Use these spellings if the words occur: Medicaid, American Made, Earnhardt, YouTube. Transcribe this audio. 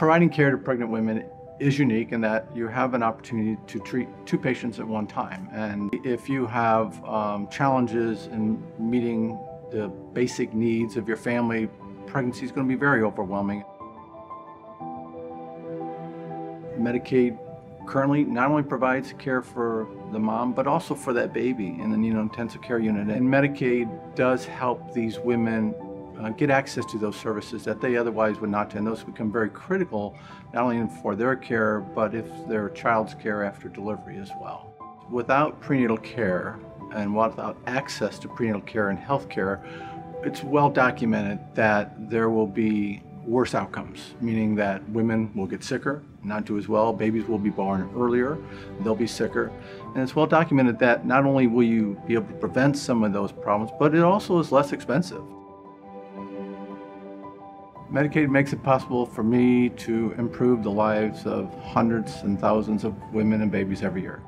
Providing care to pregnant women is unique in that you have an opportunity to treat two patients at one time. And if you have challenges in meeting the basic needs of your family, pregnancy is going to be very overwhelming. Medicaid currently not only provides care for the mom, but also for that baby in the neonatal intensive care unit. And Medicaid does help these women get access to those services that they otherwise would not, and those become very critical, not only for their care, but if their child's care after delivery as well. Without prenatal care and without access to prenatal care and health care, it's well documented that there will be worse outcomes, meaning that women will get sicker, not do as well, babies will be born earlier, they'll be sicker. And it's well documented that not only will you be able to prevent some of those problems, but it also is less expensive. Medicaid makes it possible for me to improve the lives of hundreds and thousands of women and babies every year.